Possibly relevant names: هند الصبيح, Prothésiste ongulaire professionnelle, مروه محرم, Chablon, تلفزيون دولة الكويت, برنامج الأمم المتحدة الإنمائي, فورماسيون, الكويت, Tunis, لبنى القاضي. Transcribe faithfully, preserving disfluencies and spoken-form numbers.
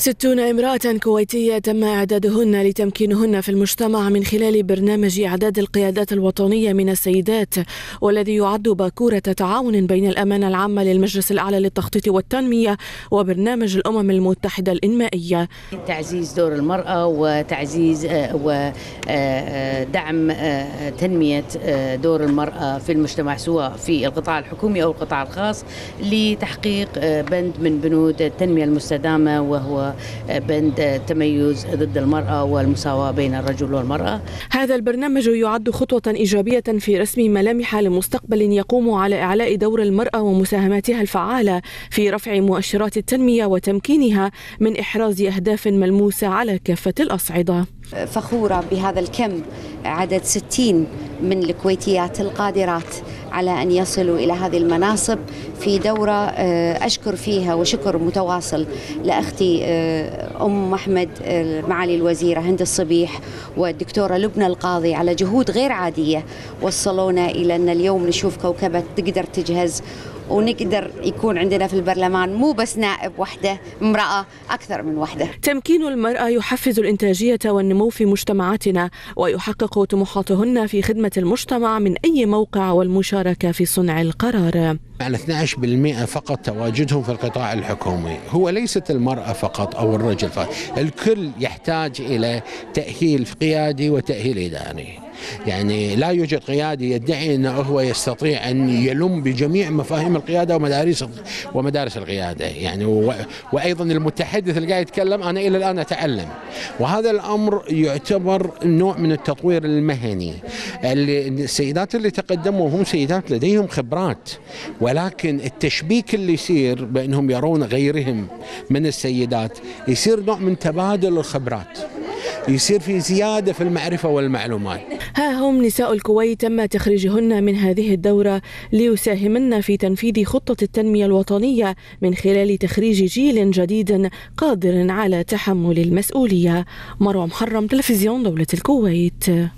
ستون امرأة كويتية تم إعدادهن لتمكينهن في المجتمع من خلال برنامج إعداد القيادات الوطنية من السيدات، والذي يعد باكورة تعاون بين الأمانة العامة للمجلس الأعلى للتخطيط والتنمية وبرنامج الأمم المتحدة الإنمائية. تعزيز دور المرأة وتعزيز ودعم تنمية دور المرأة في المجتمع سواء في القطاع الحكومي أو القطاع الخاص لتحقيق بند من بنود التنمية المستدامة، وهو بند التميز ضد المرأة والمساواة بين الرجل والمرأة. هذا البرنامج يعد خطوة إيجابية في رسم ملامح لمستقبل يقوم على إعلاء دور المرأة ومساهمتها الفعالة في رفع مؤشرات التنمية وتمكينها من إحراز أهداف ملموسة على كافة الأصعدة. فخورة بهذا الكم، عدد ستين من الكويتيات القادرات على أن يصلوا إلى هذه المناصب في دورة أشكر فيها وشكر متواصل لأختي أم محمد معالي الوزيرة هند الصبيح والدكتورة لبنى القاضي على جهود غير عادية وصلونا إلى أن اليوم نشوف كوكبة تقدر تجهز ونقدر يكون عندنا في البرلمان مو بس نائب وحده، امرأة أكثر من وحده. تمكين المرأة يحفز الإنتاجية والنمو في مجتمعاتنا ويحقق طموحاتهن في خدمة المجتمع من أي موقع والمشاركة في صنع القرار. يعني اثني عشر بالمئة فقط تواجدهم في القطاع الحكومي، هو ليست المرأة فقط أو الرجل فقط، الكل يحتاج إلى تأهيل قيادي وتأهيل إداري. يعني لا يوجد قيادي يدعي أنه هو يستطيع أن يلم بجميع مفاهيم القيادة ومدارس ومدارس القيادة، يعني وأيضا المتحدث اللي قاعد يتكلم أنا إلى الآن أتعلم، وهذا الأمر يعتبر نوع من التطوير المهني. السيدات اللي تقدموا هم سيدات لديهم خبرات، ولكن التشبيك اللي يصير بأنهم يرون غيرهم من السيدات يصير نوع من تبادل الخبرات، يصير في زيادة في المعرفة والمعلومات. ها هم نساء الكويت تم تخريجهن من هذه الدورة ليساهمن في تنفيذ خطة التنمية الوطنية من خلال تخريج جيل جديد قادر على تحمل المسؤولية. مروه محرم، تلفزيون دولة الكويت.